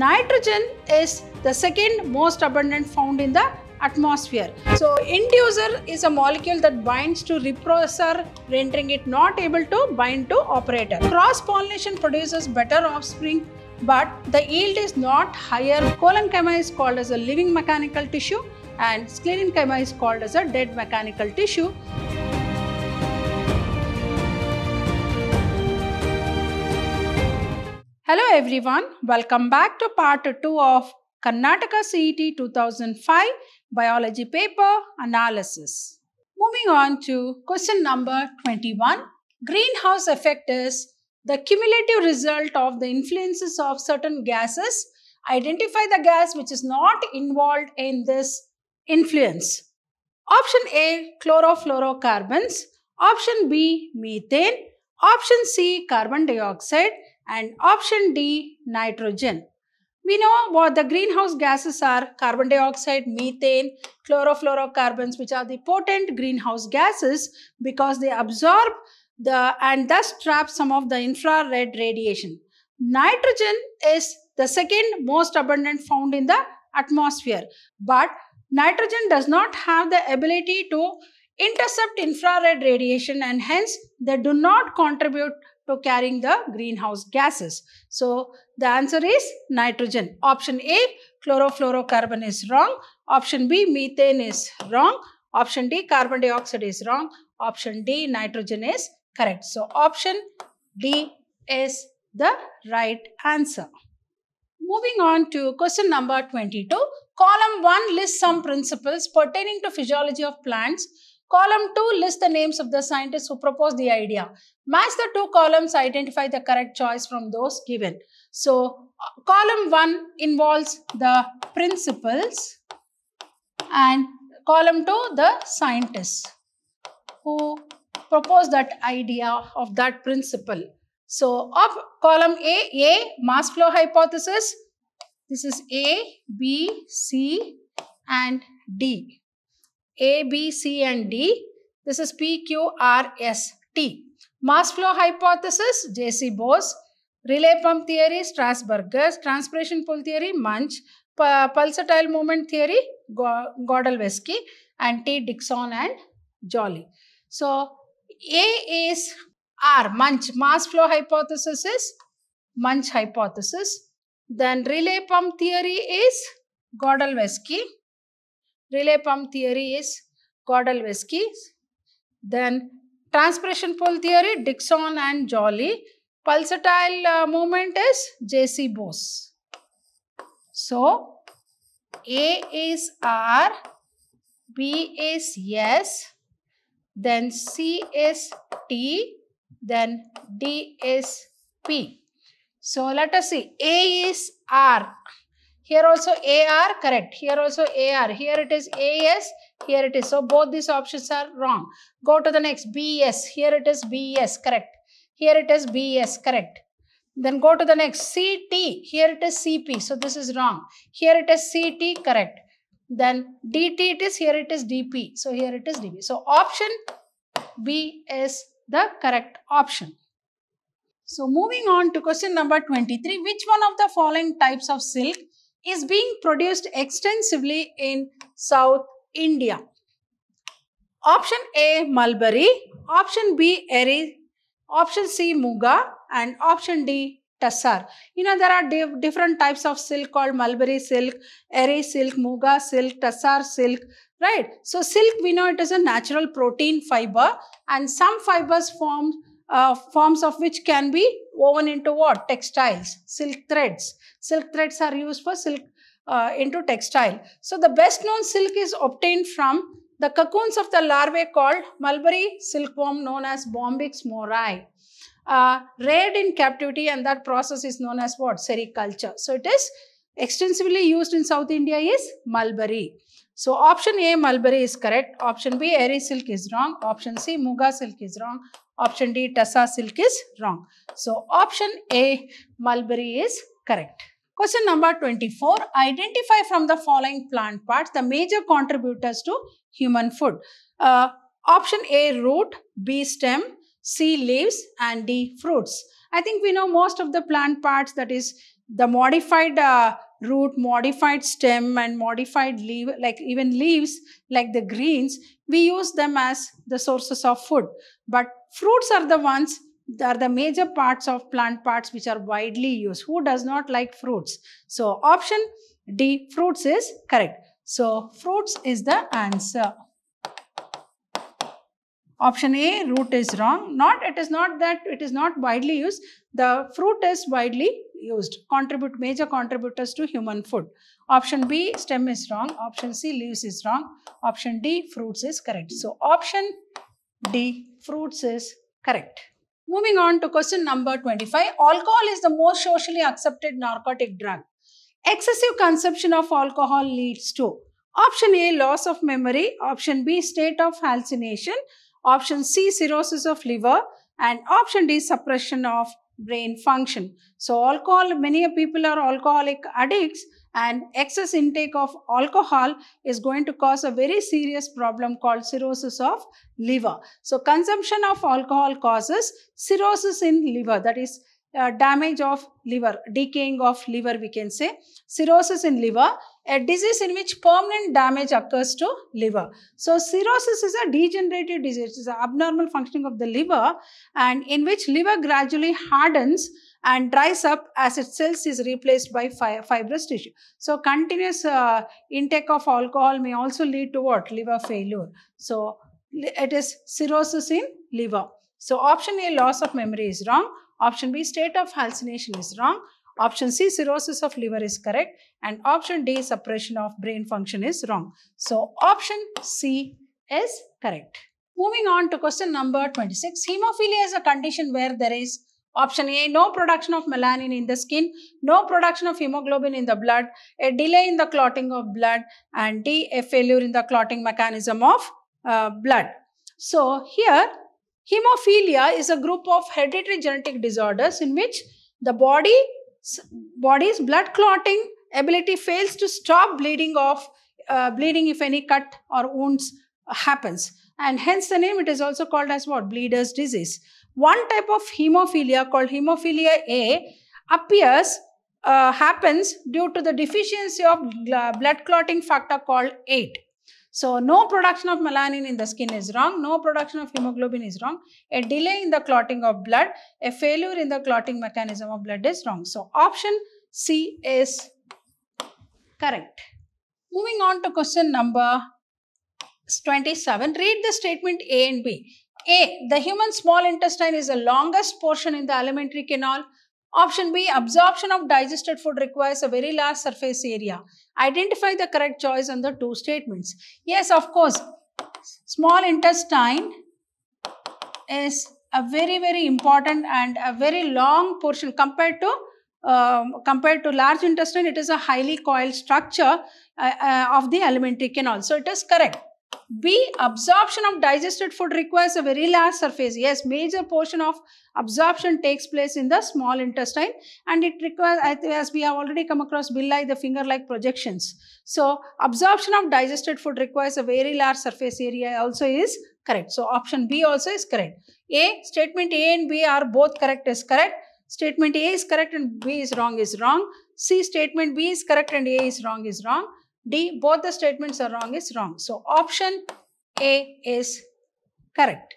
Nitrogen is the second most abundant found in the atmosphere. So inducer is a molecule that binds to repressor, rendering it not able to bind to operator. Cross-pollination produces better offspring, but the yield is not higher. Colenchyma is called as a living mechanical tissue and sclerenchyma is called as a dead mechanical tissue. Hello everyone, welcome back to part 2 of Karnataka CET 2005 biology paper analysis. Moving on to question number 21. Greenhouse effect is the cumulative result of the influences of certain gases. Identify the gas which is not involved in this influence. Option A, chlorofluorocarbons. Option B, methane. Option C, carbon dioxide. And option D, nitrogen. We know what the greenhouse gases are: carbon dioxide, methane, chlorofluorocarbons, which are the potent greenhouse gases because they absorb and thus trap some of the infrared radiation. Nitrogen is the second most abundant found in the atmosphere, but nitrogen does not have the ability to intercept infrared radiation and hence they do not contribute to carrying the greenhouse gases. So the answer is nitrogen. Option A, chlorofluorocarbon is wrong. Option B, methane is wrong. Option D, carbon dioxide is wrong. Option D, nitrogen is correct. So option D is the right answer. Moving on to question number 22. Column 1 lists some principles pertaining to physiology of plants. Column 2 lists the names of the scientists who proposed the idea. Match the two columns, identify the correct choice from those given. So, column 1 involves the principles and column 2 the scientists who proposed that idea of that principle. So, of column A, mass flow hypothesis. This is A, B, C and D. A, B, C and D. This is P, Q, R, S, T. Mass flow hypothesis, J.C. Bose. Relay pump theory, Strasburgers. Transpiration pull theory, Munch. Pulsatile movement theory, Godalewski. And T, Dickson and Jolly. So, A is R, Munch. Mass flow hypothesis is Munch hypothesis. Then relay pump theory is Godalewski. Relay pump theory is Godalewski. Then transpiration pull theory, Dickson and Jolly. Pulsatile movement is J.C. Bose. So, A is R, B is S, then C is T, then D is P. So, let us see. A is R. Here also AR, correct. Here also AR. Here it is AS. Here it is. So, both these options are wrong. Go to the next. BS. Here it is BS, correct. Here it is BS, correct. Then go to the next. CT. Here it is CP. So, this is wrong. Here it is CT, correct. Then DT it is. Here it is DP. So, here it is DP. So, option B is the correct option. So, moving on to question number 23. Which one of the following types of silk is being produced extensively in South India? Option A, mulberry. Option B, eri. Option C, muga. And option D, tassar. You know, there are different types of silk called mulberry silk, eri silk, muga silk, tassar silk, right? So, silk, we know it is a natural protein fiber and some fibers forms of which can be woven into what? Textiles, silk threads. Silk threads are used for silk into textile. So, the best known silk is obtained from the cocoons of the larvae called mulberry silkworm known as Bombyx mori. Reared in captivity, and that process is known as what? Sericulture. So, it is extensively used in South India is mulberry. So, option A, mulberry is correct. Option B, eri silk is wrong. Option C, muga silk is wrong. Option D, tassar silk is wrong. So, option A, mulberry is correct. Question number 24. Identify from the following plant parts the major contributors to human food. Option A, root. B, stem. C, leaves. And D, fruits. I think we know most of the plant parts, that is the modified root, modified stem and modified leaf, like even leaves like the greens, we use them as the sources of food. But fruits are the ones, are the major parts of plant parts which are widely used. Who does not like fruits? So option D, fruits is correct. So fruits is the answer. Option A, root is wrong. It is not that it is not widely used. The fruit is widely used. Major contributors to human food. Option B, stem is wrong. Option C, leaves is wrong. Option D, fruits is correct. So option D, fruits is correct. Moving on to question number 25. Alcohol is the most socially accepted narcotic drug. Excessive consumption of alcohol leads to option A, loss of memory. Option B, state of hallucination. Option C, cirrhosis of liver. And option D, suppression of brain function. So alcohol, many people are alcoholic addicts, and excess intake of alcohol is going to cause a very serious problem called cirrhosis of liver. So consumption of alcohol causes cirrhosis in liver, that is damage of liver, decaying of liver, we can say. Cirrhosis in liver, a disease in which permanent damage occurs to liver. So cirrhosis is a degenerative disease. It is an abnormal functioning of the liver, and in which liver gradually hardens and dries up as its cells is replaced by fibrous tissue. So continuous intake of alcohol may also lead to what? Liver failure. So it is cirrhosis in liver. So option A, loss of memory is wrong. Option B, state of hallucination is wrong. Option C, cirrhosis of liver is correct. And option D, suppression of brain function is wrong. So option C is correct. Moving on to question number 26. Hemophilia is a condition where there is option A, no production of melanin in the skin, no production of hemoglobin in the blood, a delay in the clotting of blood, and D, a failure in the clotting mechanism of blood. So here, hemophilia is a group of hereditary genetic disorders in which the body's blood clotting ability fails to stop bleeding if any cut or wounds happens. And hence the name, it is also called as what? Bleeder's disease. One type of hemophilia called hemophilia A happens due to the deficiency of blood clotting factor called 8. So no production of melanin in the skin is wrong. No production of hemoglobin is wrong. A delay in the clotting of blood, a failure in the clotting mechanism of blood is wrong. So option C is correct. Moving on to question number 27. Read the statement A and B. A, the human small intestine is the longest portion in the alimentary canal. Option B, absorption of digested food requires a very large surface area. Identify the correct choice on the two statements. Yes, of course, small intestine is a very, very important and a very long portion compared to large intestine. It is a highly coiled structure of the alimentary canal. So it is correct. B, absorption of digested food requires a very large surface. Yes, major portion of absorption takes place in the small intestine, and it requires, as we have already come across, villi, the finger-like projections. So, absorption of digested food requires a very large surface area also is correct. So, option B also is correct. A, statement A and B are both correct is correct. Statement A is correct and B is wrong is wrong. C, statement B is correct and A is wrong is wrong. D, both the statements are wrong is wrong. So option A is correct.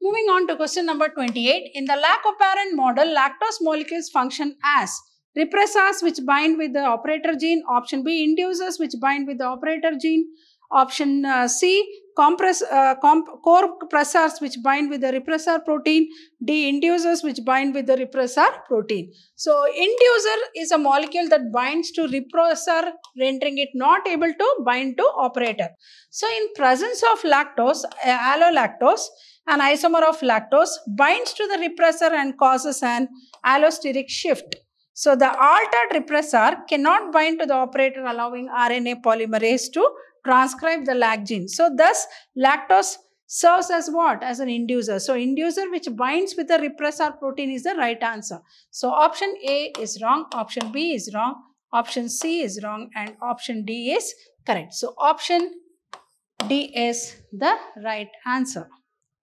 Moving on to question number 28. In the lactoparent model, lactose molecules function as repressors which bind with the operator gene. Option B, inducers which bind with the operator gene. Option C, core pressors which bind with the repressor protein. D, inducers which bind with the repressor protein. So inducer is a molecule that binds to repressor, rendering it not able to bind to operator. So in presence of lactose, allolactose, an isomer of lactose, binds to the repressor and causes an allosteric shift. So the altered repressor cannot bind to the operator, allowing RNA polymerase to transcribe the lac gene. So thus lactose serves as what? As an inducer. So inducer which binds with the repressor protein is the right answer. So option A is wrong, option B is wrong, option C is wrong, and option D is correct. So option D is the right answer.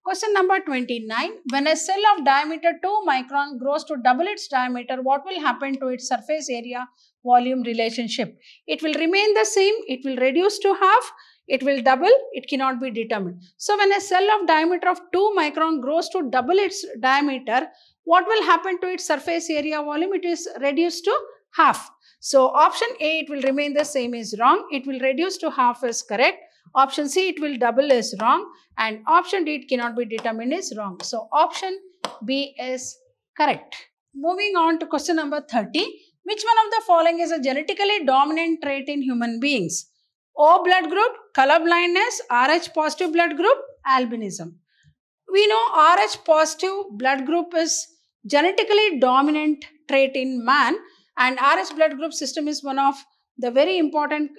Question number 29. When a cell of diameter 2 micron grows to double its diameter, what will happen to its surface area volume relationship? It will remain the same, it will reduce to half, it will double, it cannot be determined. So when a cell of diameter of 2 micron grows to double its diameter, what will happen to its surface area volume? It is reduced to half. So option A, it will remain the same is wrong, it will reduce to half is correct. Option C, it will double is wrong, and option D, it cannot be determined is wrong. So option B is correct. Moving on to question number 30. Which one of the following is a genetically dominant trait in human beings? O blood group, color blindness, Rh positive blood group, albinism. We know Rh positive blood group is genetically dominant trait in man, and Rh blood group system is one of the very important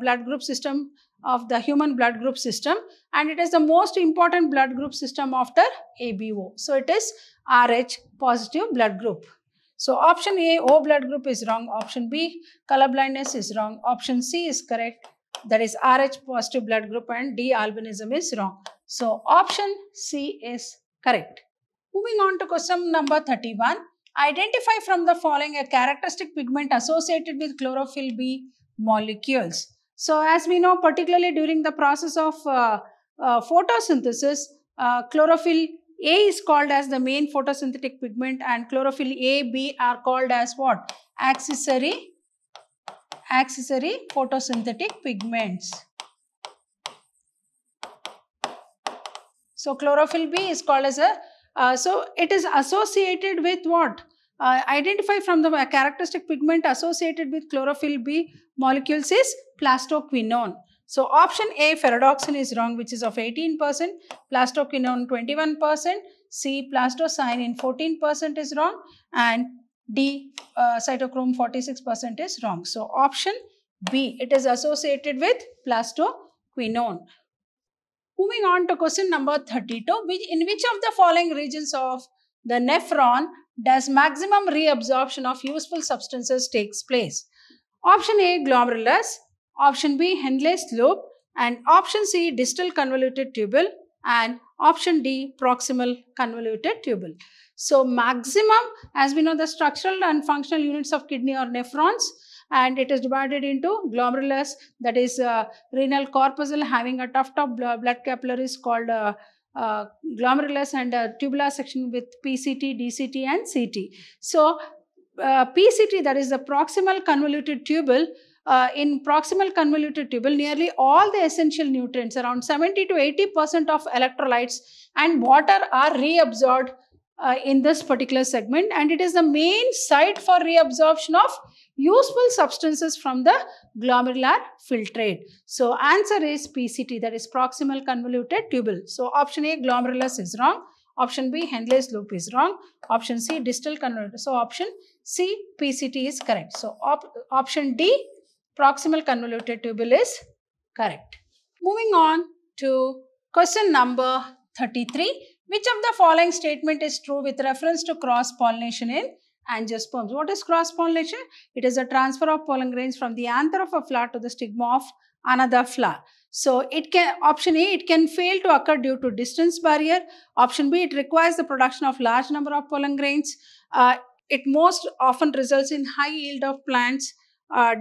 blood group system of the human blood group system, and it is the most important blood group system after ABO. So it is Rh positive blood group. So option A, O blood group is wrong. Option B, color blindness is wrong. Option C is correct. That is Rh positive blood group, and D, albinism is wrong. So option C is correct. Moving on to question number 31. Identify from the following a characteristic pigment associated with chlorophyll B molecules. So as we know, particularly during the process of photosynthesis, chlorophyll A is called as the main photosynthetic pigment, and chlorophyll A, B are called as what? Accessory photosynthetic pigments. So chlorophyll B is called as a, so it is associated with what? Identify from the characteristic pigment associated with chlorophyll B molecules is plastoquinone. So option A, ferredoxin is wrong, which is of 18%, plastoquinone 21%, C, plastocyanin 14% is wrong, and D, cytochrome 46% is wrong. So option B, it is associated with plastoquinone. Moving on to question number 32, in which of the following regions of the nephron does maximum reabsorption of useful substances takes place? Option A, glomerulus, option B, Henle's lobe, and option C, distal convoluted tubule, and option D, proximal convoluted tubule. So maximum, as we know, the structural and functional units of kidney are nephrons, and it is divided into glomerulus, that is renal corpuscle having a tuft of blood capillaries called glomerulus, and tubular section with PCT, DCT and CT. So PCT, that is the proximal convoluted tubule, in proximal convoluted tubule nearly all the essential nutrients, around 70% to 80% of electrolytes and water are reabsorbed in this particular segment, and it is the main site for reabsorption of useful substances from the glomerular filtrate. So answer is PCT, that is proximal convoluted tubule. So option A, glomerulus is wrong. Option B, Henle's loop is wrong. Option C, distal convoluted. So option C, PCT is correct. So option D, proximal convoluted tubule is correct. Moving on to question number 33. Which of the following statement is true with reference to cross-pollination in angiosperms? What is cross-pollination? It is a transfer of pollen grains from the anther of a flower to the stigma of another flower. So it can, option A, it can fail to occur due to distance barrier. Option B, it requires the production of large number of pollen grains. It most often results in high yield of plants.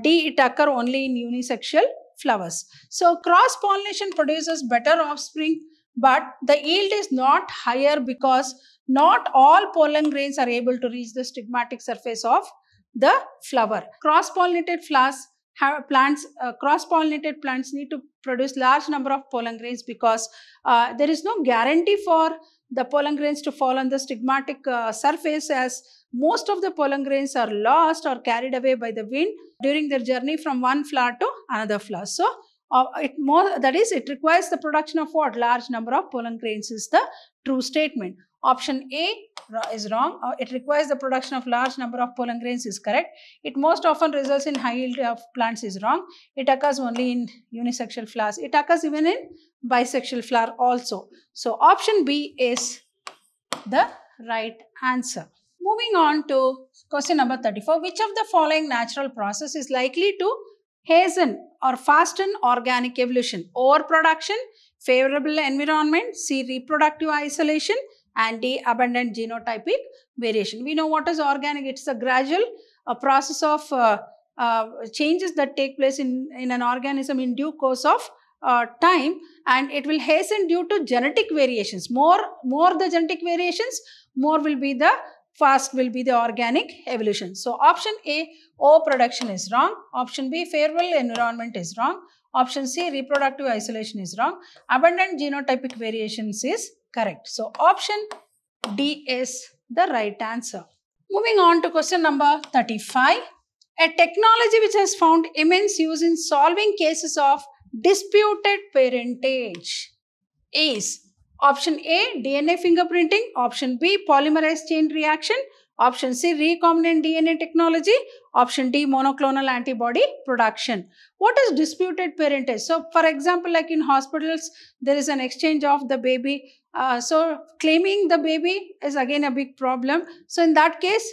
D, it occurs only in unisexual flowers. So cross-pollination produces better offspring, but the yield is not higher because not all pollen grains are able to reach the stigmatic surface of the flower. Cross-pollinated flowers have plants, cross-pollinated plants need to produce large number of pollen grains because there is no guarantee for the pollen grains to fall on the stigmatic surface, as most of the pollen grains are lost or carried away by the wind during their journey from one flower to another flower. So it requires the production of what? Large number of pollen grains is the true statement. Option A is wrong. It requires the production of large number of pollen grains is correct. It most often results in high yield of plants is wrong. It occurs only in unisexual flowers. It occurs even in bisexual flower also. So option B is the right answer. Moving on to question number 34. Which of the following natural process is likely to hasten or fasten organic evolution? Overproduction, favorable environment, C, reproductive isolation, and D, abundant genotypic variation. We know what is organic. It's a gradual process of changes that take place in an organism in due course of time, and it will hasten due to genetic variations. More the genetic variations, more will be the fast will be the organic evolution. So option A, O production is wrong. Option B, favorable environment is wrong. Option C, reproductive isolation is wrong. Abundant genotypic variations is correct. So option D is the right answer. Moving on to question number 35. A technology which has found immense use in solving cases of disputed parentage is option A, DNA fingerprinting, option B, polymerase chain reaction, option C, recombinant DNA technology, option D, monoclonal antibody production. What is disputed parentage? So, for example, like in hospitals, there is an exchange of the baby. So, claiming the baby is again a big problem. So, in that case,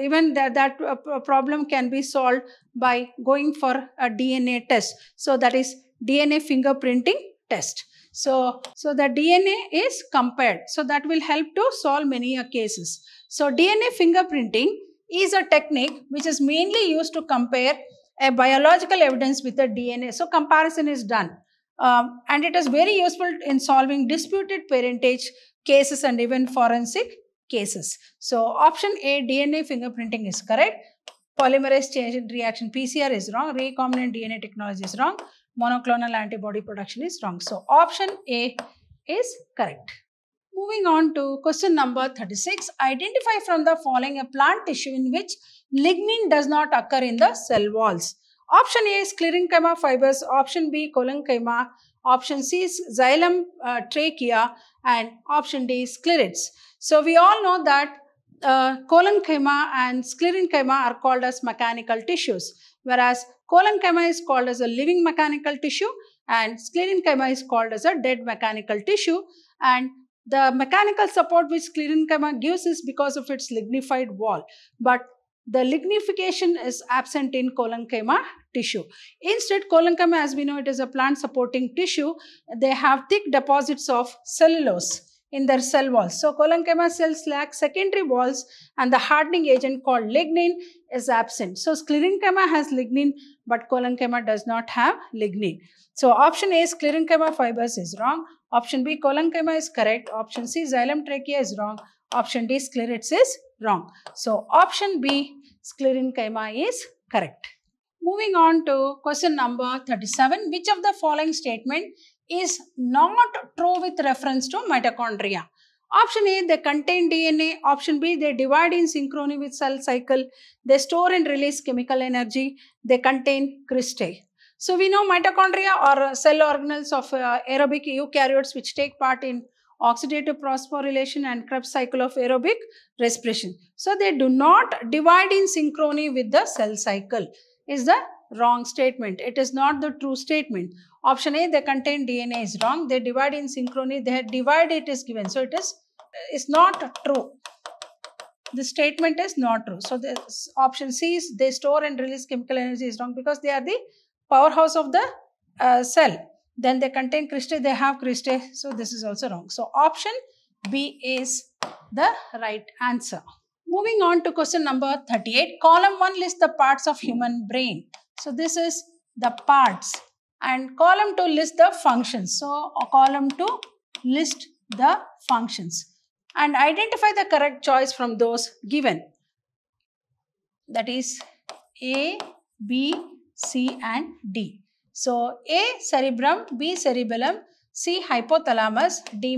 even that problem can be solved by going for a DNA test. So, that is DNA fingerprinting test. So the DNA is compared. So that will help to solve many cases. So DNA fingerprinting is a technique which is mainly used to compare a biological evidence with a DNA. So comparison is done. And it is very useful in solving disputed parentage cases and even forensic cases. So option A, DNA fingerprinting is correct. Polymerase chain reaction PCR is wrong. Recombinant DNA technology is wrong. Monoclonal antibody production is wrong. So option A is correct. Moving on to question number 36. Identify from the following a plant tissue in which lignin does not occur in the cell walls. Option A is sclerenchyma fibers. Option B, colenchyma. Option C is xylem, trachea, and option D is sclerids. So we all know that colenchyma and sclerenchyma are called as mechanical tissues, whereas colenchyma is called as a living mechanical tissue and sclerenchyma is called as a dead mechanical tissue. And the mechanical support which sclerenchyma gives is because of its lignified wall, but the lignification is absent in colenchyma tissue. Instead, colenchyma, as we know, it is a plant supporting tissue. They have thick deposits of cellulose in their cell walls. So colenchyma cells lack secondary walls and the hardening agent called lignin is absent. So sclerenchyma has lignin but colenchyma does not have lignin. So option A, sclerenchyma fibers is wrong. Option B, colenchyma is correct. Option C, xylem trachea is wrong. Option D, sclerids is wrong. So option B, sclerenchyma is correct. Moving on to question number 37. Which of the following statement is not true with reference to mitochondria? Option A, they contain DNA. Option B, they divide in synchrony with cell cycle. They store and release chemical energy. They contain cristae. So we know mitochondria are cell organelles of aerobic eukaryotes which take part in oxidative phosphorylation and Krebs cycle of aerobic respiration. So they do not divide in synchrony with the cell cycle. Is the wrong statement. It is not the true statement. Option A, they contain DNA is wrong. They divide in synchrony. They divide, it is given. So it is not true. The statement is not true. So this option C is they store and release chemical energy is wrong because they are the powerhouse of the cell. Then they contain cristae. They have cristae. So this is also wrong. So option B is the right answer. Moving on to question number 38. Column 1 lists the parts of human brain. So this is the parts. And column 2 lists the functions. So column 2 lists the functions. And identify the correct choice from those given. That is A, B, C and D. So A, cerebrum, B, cerebellum, C, hypothalamus, D,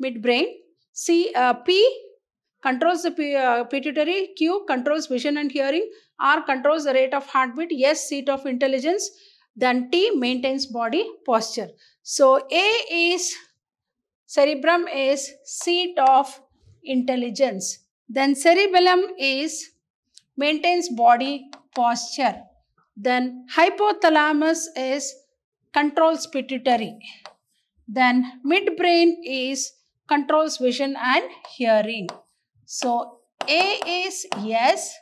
midbrain, C, P, controls the pituitary, Q, controls vision and hearing, R, controls the rate of heartbeat, S, seat of intelligence, then T, maintains body posture. So A is, cerebrum is seat of intelligence. Then cerebellum is, maintains body posture. Then hypothalamus is, controls pituitary. Then midbrain is, controls vision and hearing. So A is S,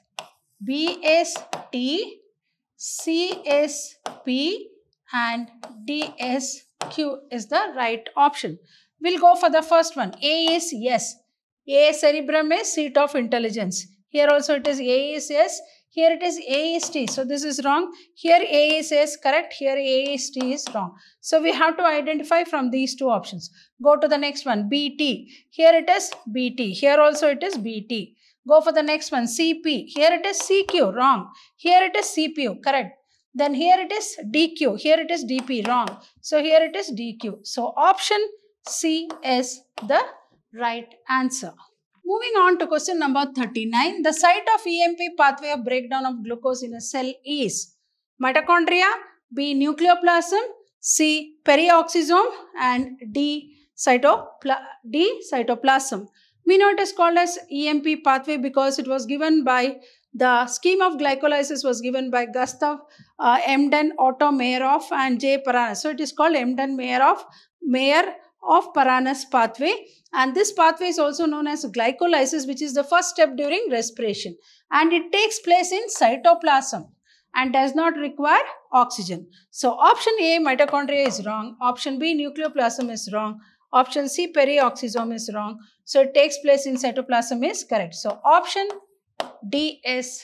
B is T, C is P and D is Q is the right option. We'll go for the first one. A is yes. A, cerebrum is seat of intelligence. Here also it is A is yes. Here it is A is T. So this is wrong. Here A is yes, correct. Here A is T is wrong. So we have to identify from these two options. Go to the next one. BT. Here it is BT. Here also it is BT. Go for the next one. CP. Here it is CQ. Wrong. Here it is CPU. Correct. Then here it is DQ. Here it is DP. Wrong. So here it is DQ. So option C is the right answer. Moving on to question number 39. The site of EMP pathway of breakdown of glucose in a cell is mitochondria, B nucleoplasm, C peroxisome, and D cytoplasm. We know it is called as EMP pathway because it was given by the scheme of glycolysis was given by Gustav Embden, Otto Meyerhof, and J. Parana. So it is called Embden Meyerhof Parana's pathway. And this pathway is also known as glycolysis, which is the first step during respiration. And it takes place in cytoplasm and does not require oxygen. So option A, mitochondria, is wrong. Option B, nucleoplasm, is wrong. Option C, peroxisome, is wrong. So it takes place in cytoplasm is correct. So option D is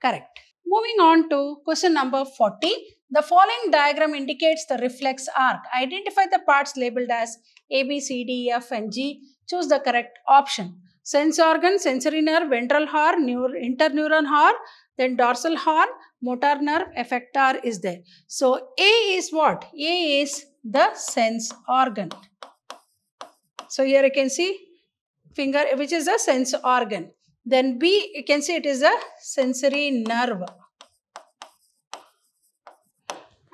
correct. Moving on to question number 40. The following diagram indicates the reflex arc. Identify the parts labeled as A, B, C, D, F, and G. Choose the correct option. Sense organ, sensory nerve, ventral horn, interneuron horn, then dorsal horn, motor nerve, effector is there. So A is what? A is the sense organ. So here you can see finger, which is a sense organ. Then B, you can see it is a sensory nerve.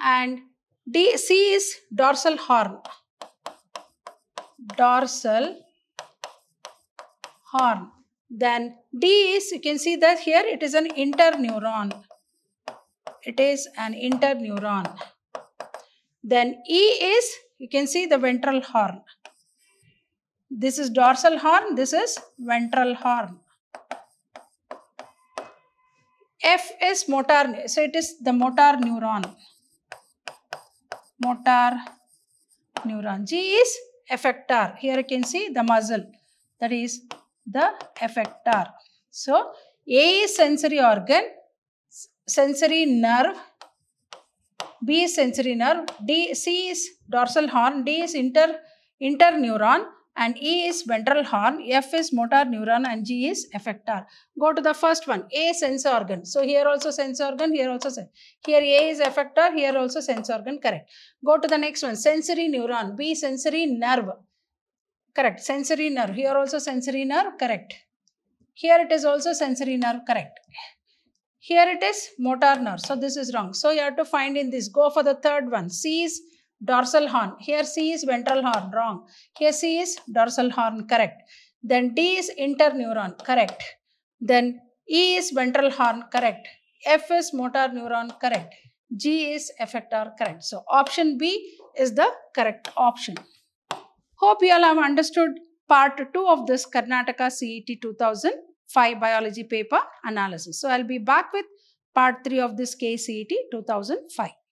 And D, C is dorsal horn. Dorsal horn. Then D is, you can see that here it is an interneuron. It is an interneuron. Then E is, you can see the ventral horn. This is dorsal horn. This is ventral horn. F is motor. So it is the motor neuron. Motor neuron. G is effector. Here you can see the muscle. That is the effector. So A is sensory organ. Sensory nerve. B is sensory nerve. D, C is dorsal horn. D is interneuron. And E is ventral horn, F is motor neuron, and G is effector. Go to the first one, A sense organ. So here also sense organ, here also sense. Here A is effector, here also sense organ, correct. Go to the next one, sensory neuron, B sensory nerve, correct. Sensory nerve, here also sensory nerve, correct. Here it is also sensory nerve, correct. Here it is motor nerve, so this is wrong. So you have to find in this, go for the third one, C is dorsal horn. Here C is ventral horn. Wrong. Here C is dorsal horn. Correct. Then D is interneuron. Correct. Then E is ventral horn. Correct. F is motor neuron. Correct. G is effector. Correct. So option B is the correct option. Hope you all have understood part 2 of this Karnataka CET 2005 biology paper analysis. So I'll be back with part 3 of this KCET 2005.